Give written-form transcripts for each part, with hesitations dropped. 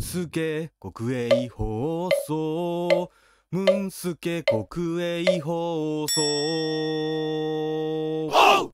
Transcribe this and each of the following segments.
スケ国営放送ムンスケ国営放送。は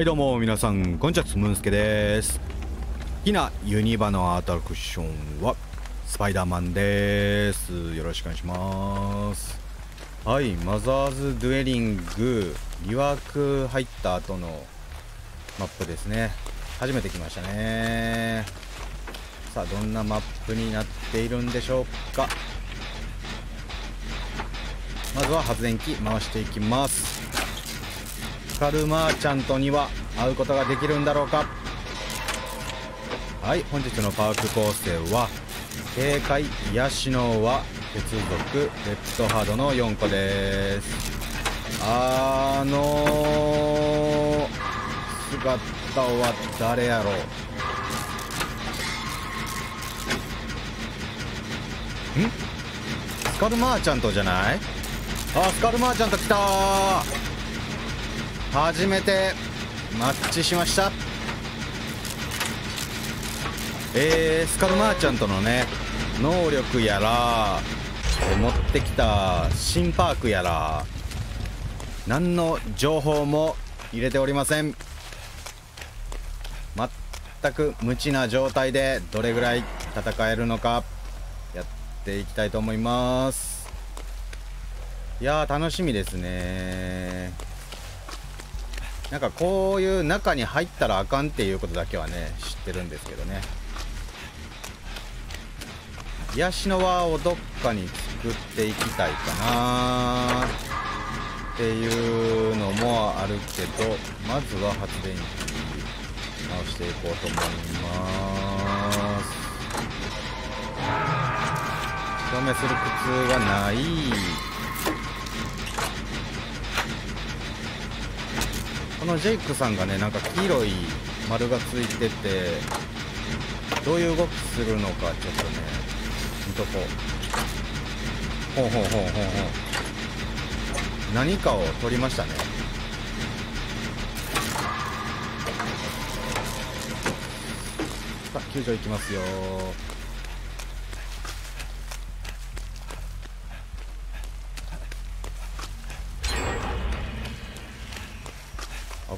いどうも皆さんこんにちは、ムンスケです。好きなユニバのアトラクションはスパイダーマンです。よろしくお願いします。はい、マザーズデュエリング疑惑入った後のマップですね。初めて来ましたね。さあどんなマップになっているんでしょうか。まずは発電機回していきます。カルマーちゃんとには会うことができるんだろうか。はい、本日のパーク構成は警戒、癒しの輪、鉄属、レッドハードの4個です。姿は誰やろう。スカルマーちゃんとじゃない？あ、スカルマーちゃんと来たー。初めてマッチしました。スカルマーちゃんとのね、能力やら持ってきた新パークやら何の情報も入れておりません。全く無知な状態でどれぐらい戦えるのかやっていきたいと思います。いやー楽しみですね。なんかこういう中に入ったらあかんっていうことだけはね知ってるんですけどね。癒しの輪をどっかに作っていきたいかなっていうのもあるけど、まずは発電機直していこうと思います。証明する苦痛がない。このジェイクさんがねなんか黄色い丸がついててどういう動きするのかちょっとね見とこう。ほうほうほうほうほう、何かを取りましたね。救助いきますよ。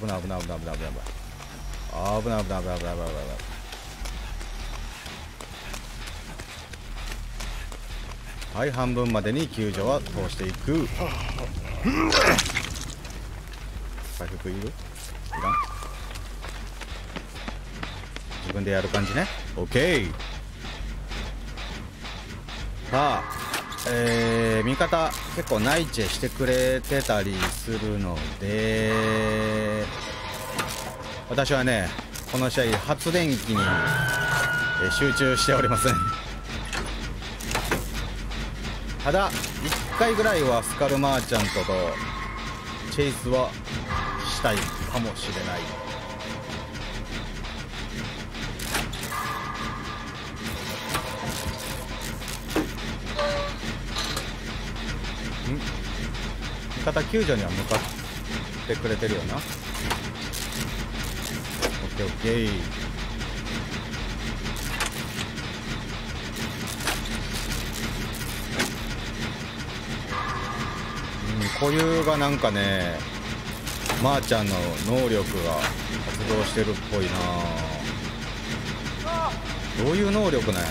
危ない危ない危ない危ない危ない危ない危ない危ない危ない危ない危ない危ない。はい、半分までに救助は通していく。回復いる？いらん？自分でやる感じね。 OK。 さあ、味方結構内地してくれてたりするので私はねこの試合発電機に集中しておりません。ただ1回ぐらいはスカルマーチャントとチェイスはしたいかもしれない。味方救助には向かってくれてるよな。 OKOK。 固有がなんかねまーちゃんの能力が発動してるっぽいな。どういう能力なんや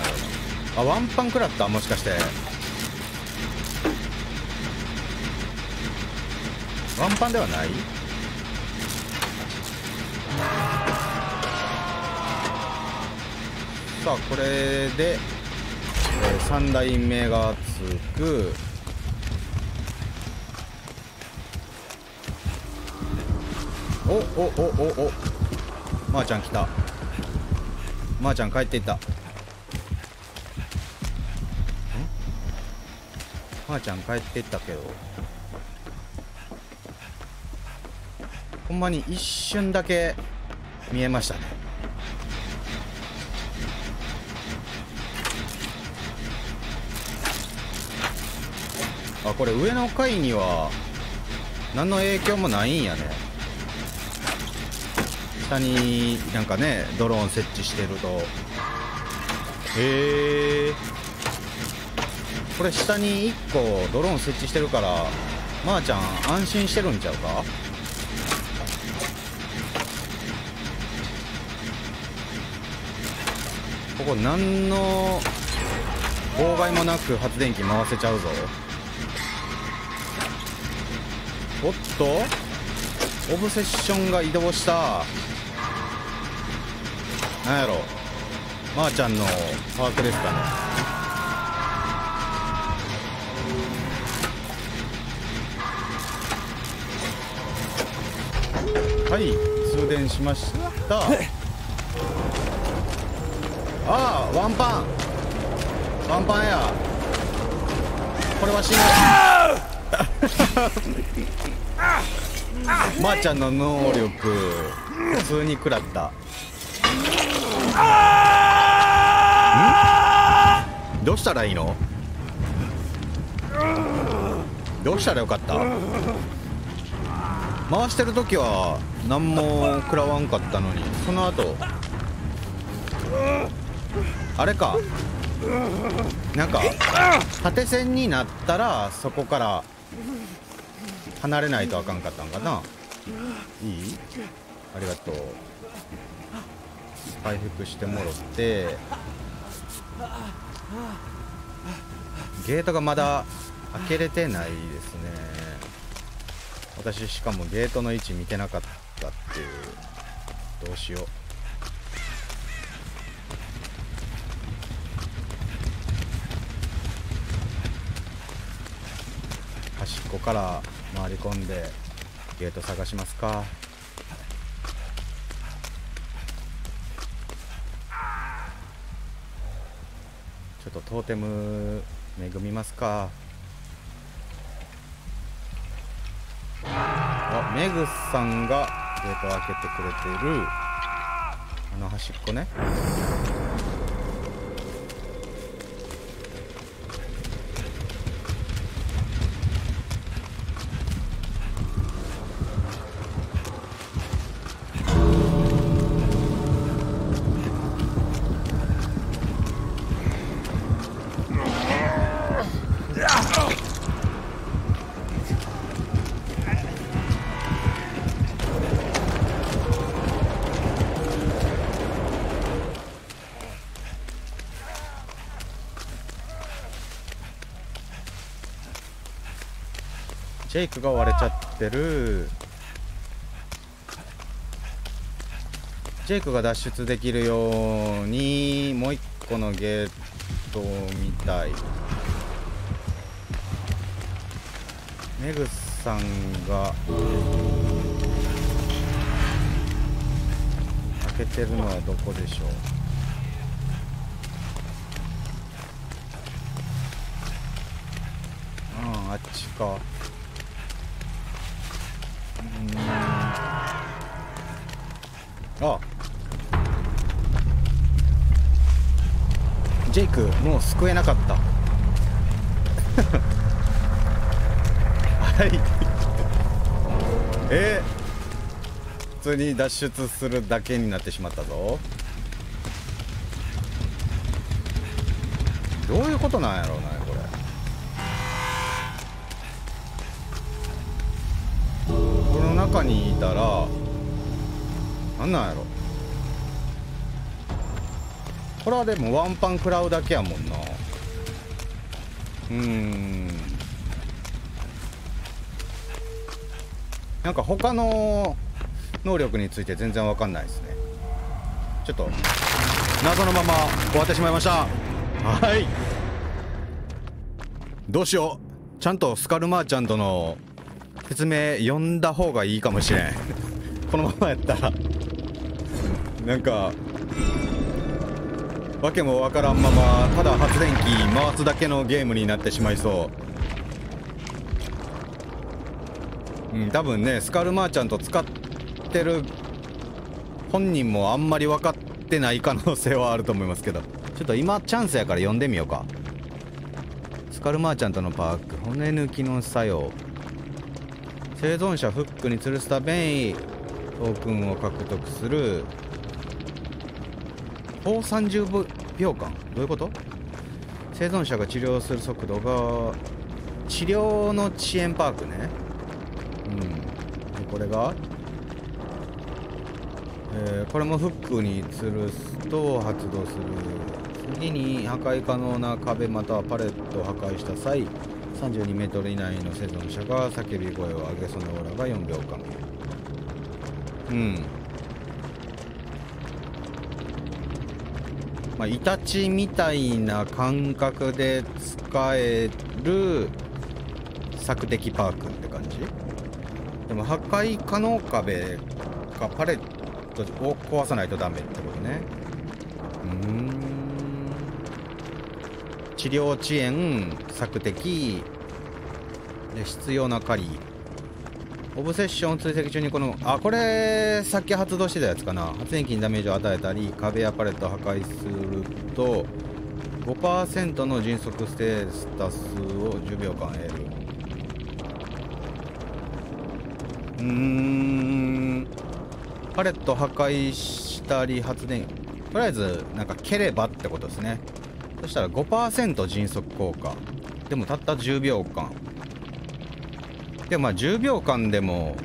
ろうな。あ、ワンパン食らった、もしかしてワンパンではない？さあこれで3台目がつく。おおおおお、まーちゃん来た。まーちゃん帰っていった。まーちゃん帰っていったけどほんまに一瞬だけ見えましたね。あ、これ上の階には何の影響もないんやね。下になんかねドローン設置してると、へえ、これ下に1個ドローン設置してるから、まーちゃん安心してるんちゃうか。ここ何の妨害もなく発電機回せちゃうぞ。おっと、オブセッションが移動した。なんやろ、まーちゃんのパワークですかね。はい、通電しました。ああ、ワンパンワンパンや、これは死ぬ。まーちゃんの能力普通に食らった。どうしたらいいの、どうしたらよかった。回してる時は何も食らわんかったのに、その後あれか、なんか縦線になったらそこから離れないとあかんかったんかな。いい、ありがとう。回復してもろって、ゲートがまだ開けれてないですね。私しかもゲートの位置見てなかったっていう、どうしよう。端っこから回り込んでゲート探しますか。ちょっとトーテム恵みますか。あ、メグさんがゲートを開けてくれてる、あの端っこね。ジェイクが割れちゃってる。ジェイクが脱出できるようにもう一個のゲートを見たい。メグさんが開けてるのはどこでしょう。うん、あっちか。あ、ジェイクもう救えなかった。はい普通に脱出するだけになってしまったぞ。どういうことなんやろうな。この中にいたらなんなんやろ。これはでもワンパン食らうだけやもんな。なんか他の能力について全然わかんないですね。ちょっと謎のまま終わってしまいました。はい、どうしよう。ちゃんとスカルマーチャントの説明読んだ方がいいかもしれん。このままやったらなんかわけもわからんまま、ただ発電機回すだけのゲームになってしまいそう。多分ね、スカルマーチャント使ってる本人もあんまり分かってない可能性はあると思いますけど、ちょっと今チャンスやから読んでみようか。スカルマーチャントのパーク、骨抜きの作用、生存者フックに吊るした便意、トークンを獲得する。ほう30秒間、どういうこと？生存者が治療する速度が治療の遅延パークね。うん、これが、これもフックに吊るすと発動する。次に破壊可能な壁またはパレットを破壊した際、32メートル以内の生存者が叫び声を上げ、そのオーラが4秒間。まあ、イタチみたいな感覚で使える索敵パークって感じ。でも破壊可能壁かパレットを壊さないとダメってことね。治療遅延、索敵で必要な狩り、オブセッションを追跡中にこの、あ、これさっき発動してたやつかな。発電機にダメージを与えたり壁やパレットを破壊すると 5% の迅速ステータスを10秒間得る。パレット破壊したり発電、とりあえずなんか蹴ればってことですね。そしたら 5% 迅速効果でもたった10秒間。でもまあ10秒間でも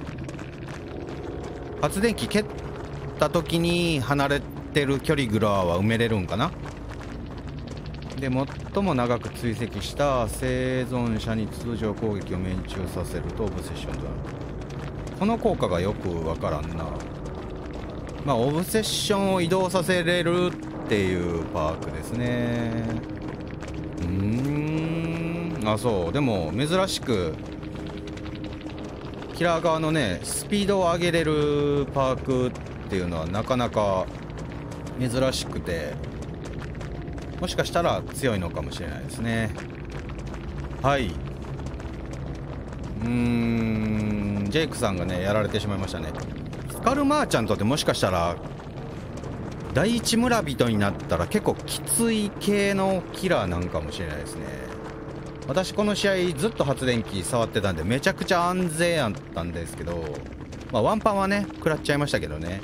発電機蹴った時に離れてる距離ぐらいは埋めれるんかな。で最も長く追跡した生存者に通常攻撃を命中させるとオブセッションとなる。この効果がよくわからんな。まあオブセッションを移動させれるっていうパークですね。あ、そうでも珍しくキラー側のね、スピードを上げれるパークっていうのはなかなか珍しくて、もしかしたら強いのかもしれないですね。はい、ジェイクさんがねやられてしまいましたね。スカルマーチャントってもしかしたら第一村人になったら結構きつい系のキラーなんかもしれないですね。私この試合ずっと発電機触ってたんでめちゃくちゃ安全やったんですけど、まあ、ワンパンはね食らっちゃいましたけどね。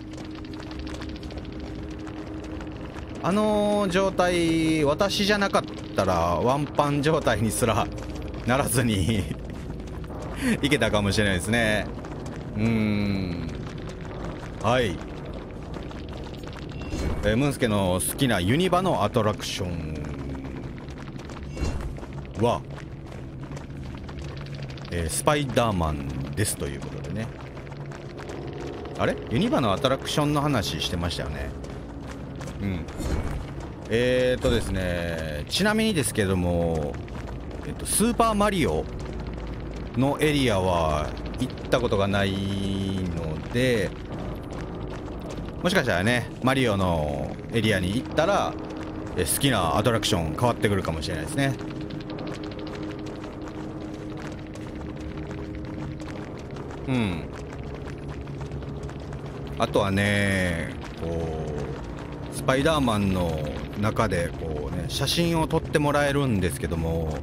あの状態、私じゃなかったらワンパン状態にすらならずにいけたかもしれないですね。はい、ムンスケの好きなユニバのアトラクションはスパイダーマンですということでね。あれ、ユニバのアトラクションの話してましたよね。ですね、ちなみにですけども、スーパーマリオのエリアは行ったことがないので、もしかしたらねマリオのエリアに行ったら好きなアトラクション変わってくるかもしれないですね。あとはね、こうスパイダーマンの中でこうね写真を撮ってもらえるんですけども、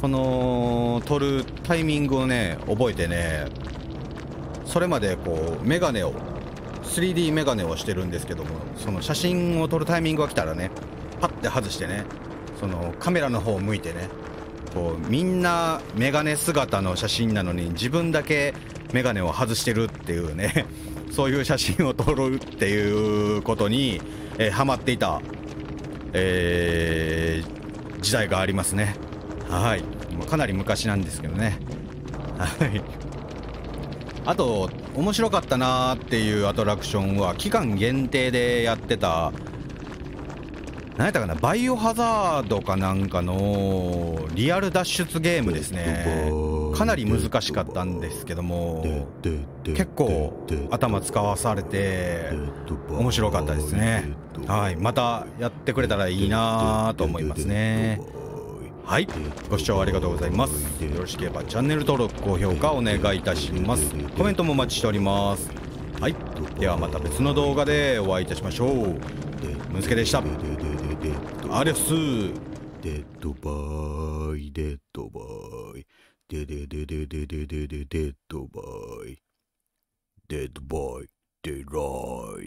その撮るタイミングをね覚えてね、それまでこうメガネを 3D メガネをしてるんですけども、その写真を撮るタイミングが来たらねパッて外してね、そのカメラの方を向いてね、こうみんなメガネ姿の写真なのに自分だけメガネを外してるっていうねそういう写真を撮るっていうことに、ハマっていた、時代がありますね。はい、かなり昔なんですけどね。はいあと面白かったなーっていうアトラクションは期間限定でやってた、何やったかな、バイオハザードかなんかのリアル脱出ゲームですね。かなり難しかったんですけども結構頭使わされて面白かったですね。はい、またやってくれたらいいなと思いますね。はい、ご視聴ありがとうございます。よろしければチャンネル登録、高評価お願いいたします。コメントもお待ちしております。はい、ではまた別の動画でお会いいたしましょう。ムンスケでした。アディオス。デッドバイデッドバイデデデデデデデデデデッドバイデッドバイ。Daylight